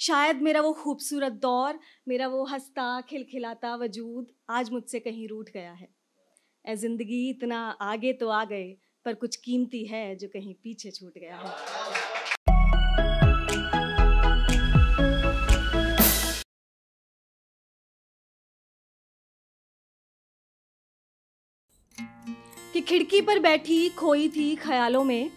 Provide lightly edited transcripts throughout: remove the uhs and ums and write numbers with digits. शायद मेरा वो खूबसूरत दौर, मेरा वो हंसता खिलखिलाता वजूद आज मुझसे कहीं रूठ गया है। ऐ जिंदगी इतना आगे तो आ गए, पर कुछ कीमती है जो कहीं पीछे छूट गया है। कि खिड़की पर बैठी खोई थी ख्यालों में,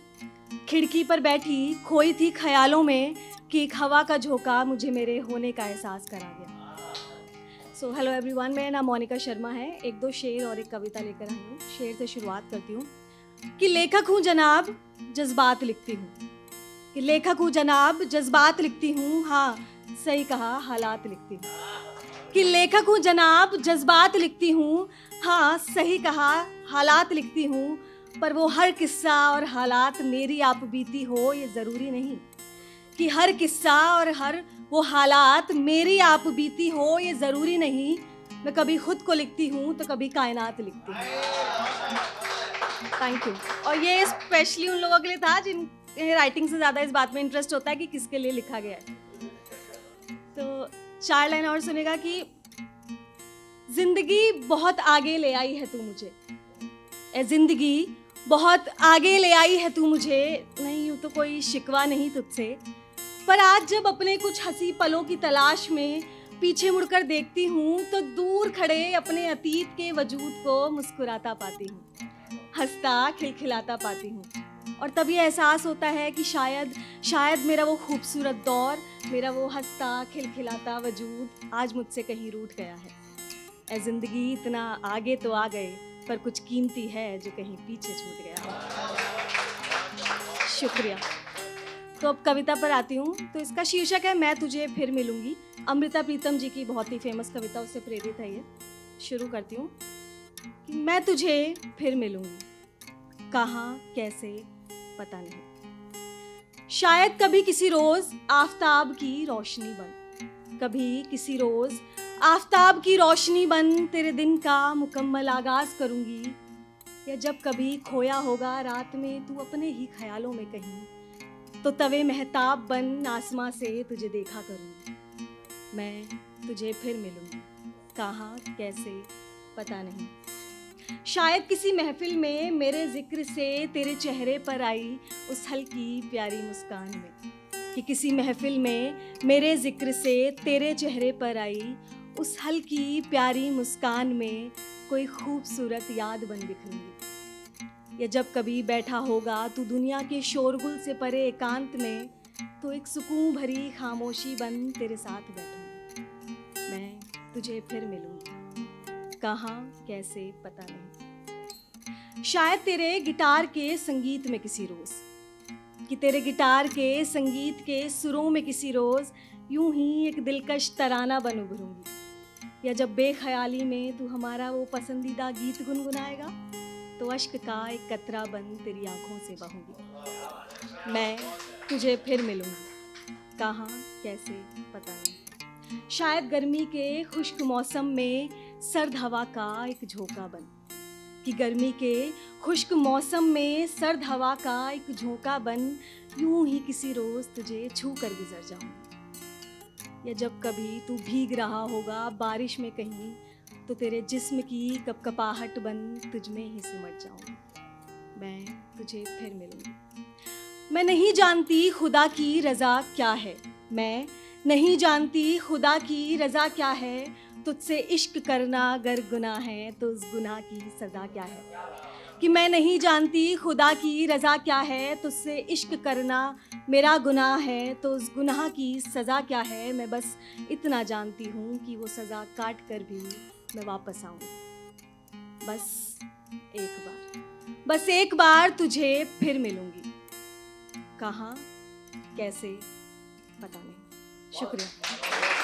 खिड़की पर बैठी खोई थी ख्यालों में कि एक हवा का झोंका मुझे मेरे होने का एहसास करा गया। सो हेलो एवरीवन, मेरा नाम मोनिका शर्मा है। एक दो शेर और एक कविता लेकर आई हूँ। शेर से शुरुआत करती हूँ कि लेखक हूँ जनाब, जज्बात लिखती हूँ। कि लेखक हूँ जनाब, जज्बात लिखती हूँ, हाँ सही कहा, हालात लिखती हूँ। कि लेखक हूँ जनाब, जज्बात लिखती हूँ, हाँ सही कहा, हालात लिखती हूँ। पर वो हर किस्सा और हालात मेरी आप बीती हो, ये ज़रूरी नहीं। कि हर किस्सा और हर वो हालात मेरी आप बीती हो, ये ज़रूरी नहीं। मैं कभी खुद को लिखती हूँ तो कभी कायनात लिखती हूँ। Thank you. और ये स्पेशली उन लोगों के लिए था जिन्हें राइटिंग से ज़्यादा इस बात में इंटरेस्ट होता है कि किसके लिए लिखा गया है। तो चार लाइन और सुनेगा कि जिंदगी बहुत आगे ले आई है तू मुझे, ए जिंदगी बहुत आगे ले आई है तू मुझे, नहीं यूँ तो कोई शिकवा नहीं तुझसे। पर आज जब अपने कुछ हंसी पलों की तलाश में पीछे मुड़कर देखती हूँ, तो दूर खड़े अपने अतीत के वजूद को मुस्कुराता पाती हूँ, हंसता खिलखिलाता पाती हूँ। और तब ये एहसास होता है कि शायद मेरा वो खूबसूरत दौर, मेरा वो हंसता खिलखिलाता वजूद आज मुझसे कहीं रूठ गया है। ऐ जिंदगी इतना आगे तो आ गए, पर कुछ कीमती है जो कहीं पीछे छूट गया। शुक्रिया। तो अब कविता पर आती हूँ। तो इसका शीर्षक है मैं तुझे फिर मिलूंगी। अमृता प्रीतम जी की बहुत ही फेमस कविता, उससे प्रेरित है ये। शुरू करती हूँ कि मैं तुझे फिर मिलूंगी, कहाँ कैसे पता नहीं। शायद कभी किसी रोज़ आफताब की रोशनी बन, कभी किसी रोज़ आफताब की रोशनी बन तेरे दिन का मुकम्मल आगाज करूंगी। या जब कभी खोया होगा रात में तू अपने ही ख्यालों में कहीं, तो तवे महताब बन आसमां से तुझे देखा करूंगी। मैं तुझे फिर मिलूंगी, कहाँ कैसे पता नहीं। शायद किसी महफिल में मेरे जिक्र से तेरे चेहरे पर आई उस हल्की प्यारी मुस्कान में। कि किसी महफिल में मेरे जिक्र से तेरे चेहरे पर आई उस हल्की प्यारी मुस्कान में कोई खूबसूरत याद बन बिखरूंगी। या जब कभी बैठा होगा तू दुनिया के शोरगुल से परे एकांत में, तो एक सुकून भरी खामोशी बन तेरे साथ बैठूंगी। मैं तुझे फिर मिलूंगी, कहाँ कैसे पता नहीं। शायद तेरे गिटार के संगीत में किसी रोज़, कि तेरे गिटार के संगीत के सुरों में किसी रोज़ यूं ही एक दिलकश तराना बन उभरूंगी। या जब बेख्याली में तू हमारा वो पसंदीदा गीत गुनगुनाएगा, तो अश्क का एक कतरा बन तेरी आंखों से बहूंगी। मैं तुझे फिर मिलूंगी, कहाँ कैसे पता नहीं। शायद गर्मी के खुश्क मौसम में सर्द हवा का एक झोंका बन, कि गर्मी के खुश्क मौसम में सर्द हवा का एक झोंका बन यूं ही किसी रोज़ तुझे छू कर गुजर जाऊंगी। या जब कभी तू भीग रहा होगा बारिश में कहीं, तो तेरे जिस्म की कपकपाहट बन तुझ में ही सिमट जाऊंगी। मैं तुझे फिर मिलूंगी। मैं नहीं जानती खुदा की रज़ा क्या है, मैं नहीं जानती खुदा की रज़ा क्या है। तुझसे इश्क करना अगर गुनाह है, तो उस गुनाह की सज़ा क्या है। कि मैं नहीं जानती खुदा की रज़ा क्या है, तुझसे इश्क करना मेरा गुनाह है, तो उस गुनाह की सज़ा क्या है। मैं बस इतना जानती हूँ कि वो सज़ा काट कर भी मैं वापस आऊँगी। बस एक बार तुझे फिर मिलूँगी, कहाँ कैसे पता नहीं। शुक्रिया।